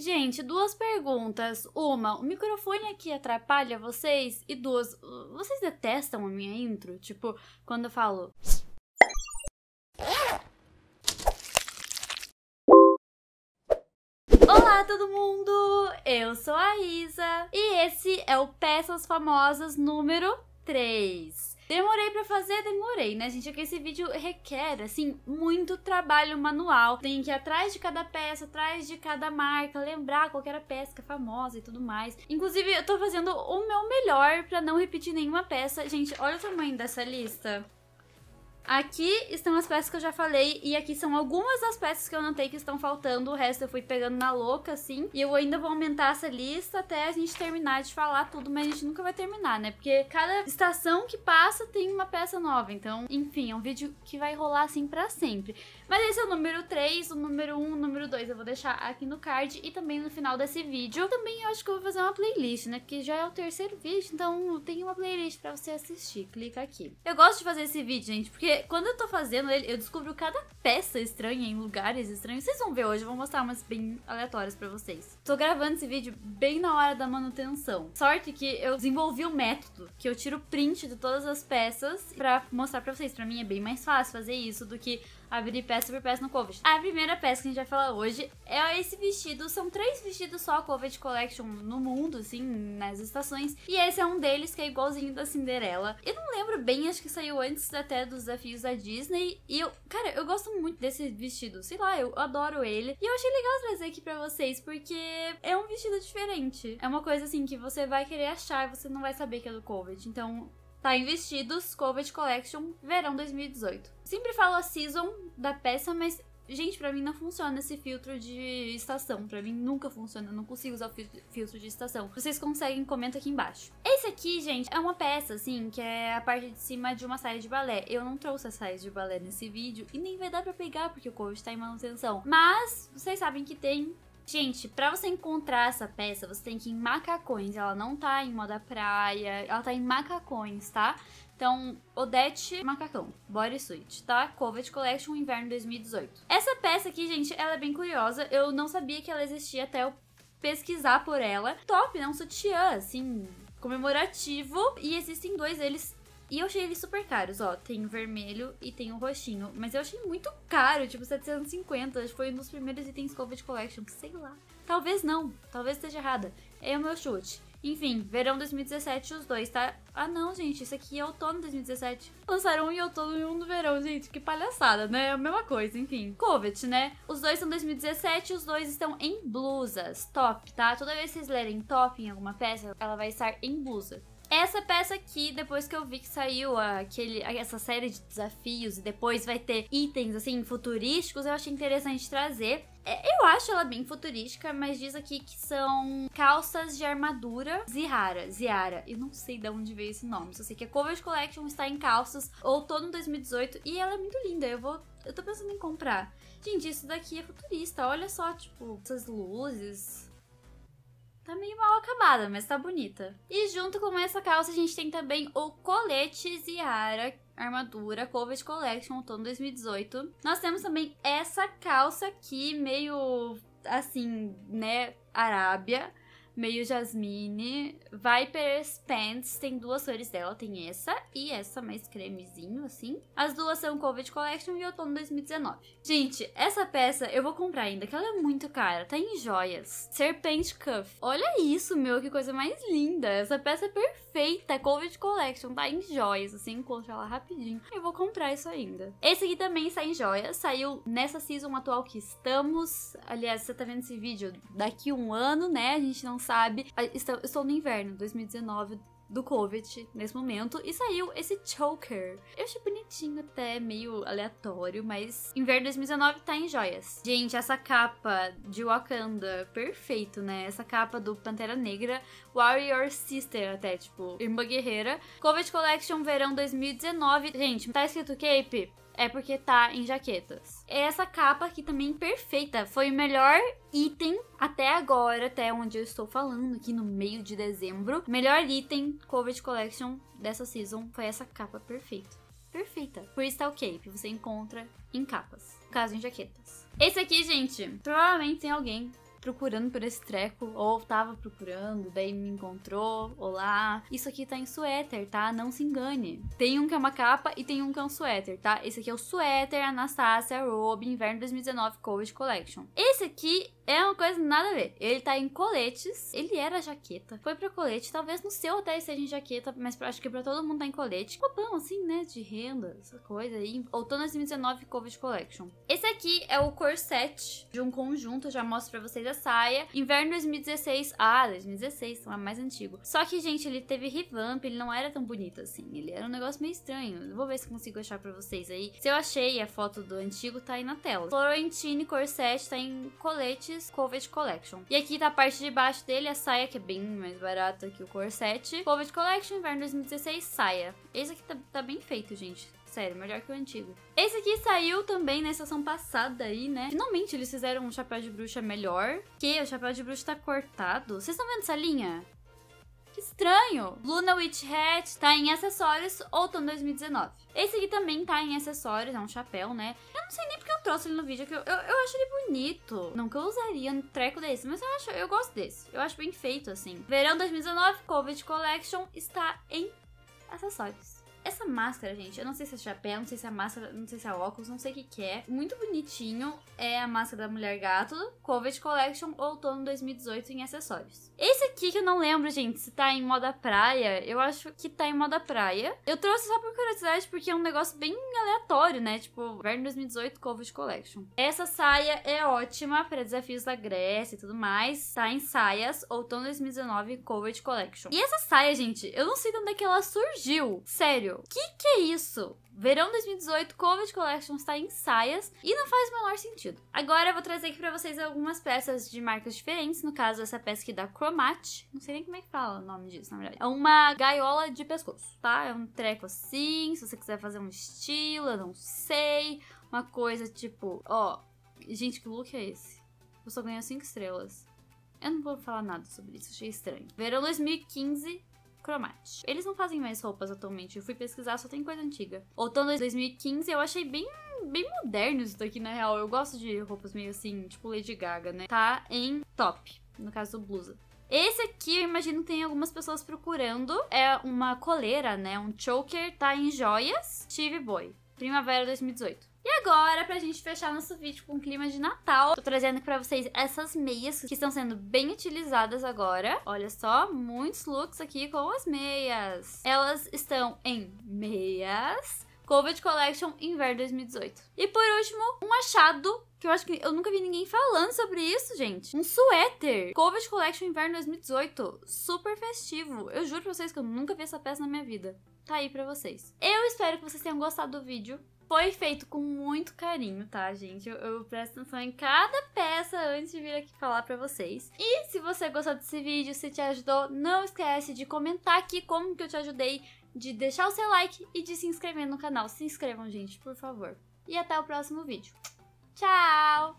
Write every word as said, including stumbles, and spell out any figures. Gente, duas perguntas. Uma, o microfone aqui atrapalha vocês? E duas, vocês detestam a minha intro? Tipo, quando eu falo... Olá todo mundo, eu sou a Isa e esse é o Peças Famosas número três. Demorei pra fazer? Demorei, né, gente? Porque esse vídeo requer, assim, muito trabalho manual. Tem que ir atrás de cada peça, atrás de cada marca, lembrar qual que era a peça famosa e tudo mais. Inclusive, eu tô fazendo o meu melhor pra não repetir nenhuma peça. Gente, olha o tamanho dessa lista. Aqui estão as peças que eu já falei e aqui são algumas das peças que eu notei que estão faltando, o resto eu fui pegando na louca, assim. E eu ainda vou aumentar essa lista até a gente terminar de falar tudo, mas a gente nunca vai terminar, né? Porque cada estação que passa tem uma peça nova, então, enfim, é um vídeo que vai rolar assim pra sempre. Mas esse é o número três, o número um, o número dois eu vou deixar aqui no card e também no final desse vídeo. Também eu acho que eu vou fazer uma playlist, né? Porque já é o terceiro vídeo, então tem uma playlist pra você assistir, clica aqui. Eu gosto de fazer esse vídeo, gente, porque quando eu tô fazendo ele, eu descubro cada peça estranha em lugares estranhos. Vocês vão ver hoje, eu vou mostrar umas bem aleatórias pra vocês. Tô gravando esse vídeo bem na hora da manutenção. Sorte que eu desenvolvi um método, que eu tiro print de todas as peças pra mostrar pra vocês. Pra mim é bem mais fácil fazer isso do que abrir peça por peça no Covet. A primeira peça que a gente vai falar hoje é esse vestido. São três vestidos só Covet Collection no mundo, assim, nas estações. E esse é um deles que é igualzinho da Cinderela. Eu não lembro bem, acho que saiu antes até dos desafios da Disney. E eu, cara, eu gosto muito desse vestido. Sei lá, eu adoro ele. E eu achei legal trazer aqui pra vocês, porque é um vestido diferente. É uma coisa, assim, que você vai querer achar e você não vai saber que é do Covet. Então... tá em vestidos, Covet Collection, verão dois mil e dezoito. Sempre falo a season da peça, mas, gente, pra mim não funciona esse filtro de estação. Pra mim nunca funciona, eu não consigo usar o filtro de estação. Vocês conseguem, comenta aqui embaixo. Esse aqui, gente, é uma peça, assim, que é a parte de cima de uma saia de balé. Eu não trouxe a saia de balé nesse vídeo e nem vai dar pra pegar porque o Covet tá em manutenção. Mas, vocês sabem que tem... Gente, pra você encontrar essa peça, você tem que ir em macacões. Ela não tá em moda praia, ela tá em macacões, tá? Então, Odete, macacão, bodysuit, tá? Covet Collection, inverno dois mil e dezoito. Essa peça aqui, gente, ela é bem curiosa. Eu não sabia que ela existia até eu pesquisar por ela. Top, né? Um sutiã, assim, comemorativo. E existem dois deles... E eu achei eles super caros, ó. Tem o vermelho e tem o roxinho. Mas eu achei muito caro, tipo setecentos e cinquenta. Foi um dos primeiros itens Covet Collection, sei lá. Talvez não, talvez esteja errada. É o meu chute. Enfim, verão dois mil e dezessete os dois, tá? Ah não, gente, isso aqui é outono dois mil e dezessete. Lançaram um em outono e um no verão, gente. Que palhaçada, né? É a mesma coisa, enfim. Covet, né? Os dois são dois mil e dezessete, os dois estão em blusas. Top, tá? Toda vez que vocês lerem top em alguma peça, ela vai estar em blusa. Essa peça aqui, depois que eu vi que saiu aquele, essa série de desafios e depois vai ter itens, assim, futurísticos, eu achei interessante trazer. Eu acho ela bem futurística, mas diz aqui que são calças de armadura Ziara. Ziara, eu não sei de onde veio esse nome, só sei que a Covet Collection está em calças, outono dois mil e dezoito, e ela é muito linda, eu vou... Eu tô pensando em comprar. Gente, isso daqui é futurista, olha só, tipo, essas luzes... Tá meio mal acabada, mas tá bonita. E junto com essa calça a gente tem também o colete Ziara, armadura, Covet Collection, outono dois mil e dezoito. Nós temos também essa calça aqui, meio assim, né, Arábia, meio jasmine. Viper Pants, tem duas cores dela, tem essa e essa mais cremezinho, assim. As duas são Covet Collection e outono dois mil e dezenove. Gente, essa peça eu vou comprar ainda, que ela é muito cara, tá em joias. Serpent Cuff. Olha isso, meu, que coisa mais linda. Essa peça é perfeita, Covet Collection, tá em joias, assim, encontro ela rapidinho. Eu vou comprar isso ainda. Esse aqui também está em joias, saiu nessa season atual que estamos. Aliás, você tá vendo esse vídeo daqui um ano, né, a gente não sabe, estou, estou no inverno dois mil e dezenove do Covet nesse momento e saiu esse choker. Eu achei bonitinho até, meio aleatório, mas inverno dois mil e dezenove tá em joias. Gente, essa capa de Wakanda, perfeito, né? Essa capa do Pantera Negra, Warrior Sister até, tipo, irmã guerreira. Covet Collection verão dois mil e dezenove. Gente, tá escrito Cape? É porque tá em jaquetas. Essa capa aqui também perfeita. Foi o melhor item até agora, até onde eu estou falando, aqui no meio de dezembro. Melhor item Covet Collection dessa season foi essa capa perfeita. Perfeita. Crystal Cape, você encontra em capas. No caso, em jaquetas. Esse aqui, gente, provavelmente tem alguém procurando por esse treco, ou tava procurando, daí me encontrou, olá. Isso aqui tá em suéter, tá? Não se engane. Tem um que é uma capa e tem um que é um suéter, tá? Esse aqui é o suéter Anastasia Robe, inverno dois mil e dezenove, Covet Collection. Esse aqui é uma coisa nada a ver. Ele tá em coletes, ele era jaqueta, foi pra colete, talvez no seu até seja em jaqueta, mas acho que pra todo mundo tá em colete. Copão, assim, né, de renda, essa coisa aí. Outono dois mil e dezenove, Covet Collection. Esse aqui é o corset de um conjunto, eu já mostro pra vocês a saia. Inverno dois mil e dezesseis, ah, dois mil e dezesseis, então é mais antigo. Só que, gente, ele teve revamp, ele não era tão bonito assim, ele era um negócio meio estranho. Vou ver se consigo achar pra vocês aí. Se eu achei a foto do antigo, tá aí na tela. Florentine corset, tá em colete, Covet Collection. E aqui tá a parte de baixo dele, a saia, que é bem mais barata que o corset. Covet Collection, inverno dois mil e dezesseis, saia. Esse aqui tá, tá bem feito, gente. Sério, melhor que o antigo. Esse aqui saiu também na estação passada aí, né? Finalmente eles fizeram um chapéu de bruxa melhor, que o chapéu de bruxa tá cortado. Vocês estão vendo essa linha? Que estranho! Luna Witch Hat tá em acessórios, outono dois mil e dezenove. Esse aqui também tá em acessórios, é um chapéu, né? Eu não sei nem porque eu trouxe ele no vídeo, que eu, eu, eu acho ele bonito. Não que eu usaria um treco desse, mas eu acho, eu gosto desse. Eu acho bem feito, assim. Verão dois mil e dezenove, Covet Collection está em acessórios. Essa máscara, gente, eu não sei se é chapéu, não sei se é máscara, não sei se é óculos, não sei o que que é. Muito bonitinho, é a máscara da Mulher Gato, Covet Collection, outono dois mil e dezoito, em acessórios. Esse aqui que eu não lembro, gente, se tá em moda praia, eu acho que tá em moda praia. Eu trouxe só por curiosidade, porque é um negócio bem aleatório, né, tipo, inverno dois mil e dezoito, Covet Collection. Essa saia é ótima pra desafios da Grécia e tudo mais, tá em saias, outono dois mil e dezenove, Covet Collection. E essa saia, gente, eu não sei de onde é que ela surgiu, sério. Que que é isso? Verão dois mil e dezoito, Covet Collection está em saias e não faz o menor sentido. Agora eu vou trazer aqui pra vocês algumas peças de marcas diferentes, no caso essa peça aqui da Chromat, não sei nem como é que fala o nome disso, na verdade. É uma gaiola de pescoço, tá? É um treco assim, se você quiser fazer um estilo, eu não sei, uma coisa tipo, ó, gente, que look é esse? Eu só ganhei cinco estrelas. Eu não vou falar nada sobre isso, achei estranho. Verão dois mil e quinze... Chromat. Eles não fazem mais roupas atualmente, eu fui pesquisar, só tem coisa antiga. Outono dois mil e quinze, eu achei bem, bem moderno isso daqui, na real. Eu gosto de roupas meio assim, tipo Lady Gaga, né? Tá em top, no caso blusa. Esse aqui, eu imagino que tem algumas pessoas procurando. É uma coleira, né? Um choker, tá em joias. Steve Boy, primavera dois mil e dezoito. E agora, pra gente fechar nosso vídeo com clima de Natal, tô trazendo aqui pra vocês essas meias que estão sendo bem utilizadas agora. Olha só, muitos looks aqui com as meias. Elas estão em meias, Covet Collection, inverno dois mil e dezoito. E por último, um achado, que eu acho que eu nunca vi ninguém falando sobre isso, gente. Um suéter. Covet Collection Inverno dois mil e dezoito. Super festivo. Eu juro pra vocês que eu nunca vi essa peça na minha vida. Tá aí pra vocês. Eu espero que vocês tenham gostado do vídeo. Foi feito com muito carinho, tá, gente? Eu, eu presto atenção em cada peça antes de vir aqui falar pra vocês. E se você gostou desse vídeo, se te ajudou, não esquece de comentar aqui como que eu te ajudei, de deixar o seu like e de se inscrever no canal. Se inscrevam, gente, por favor. E até o próximo vídeo. Tchau!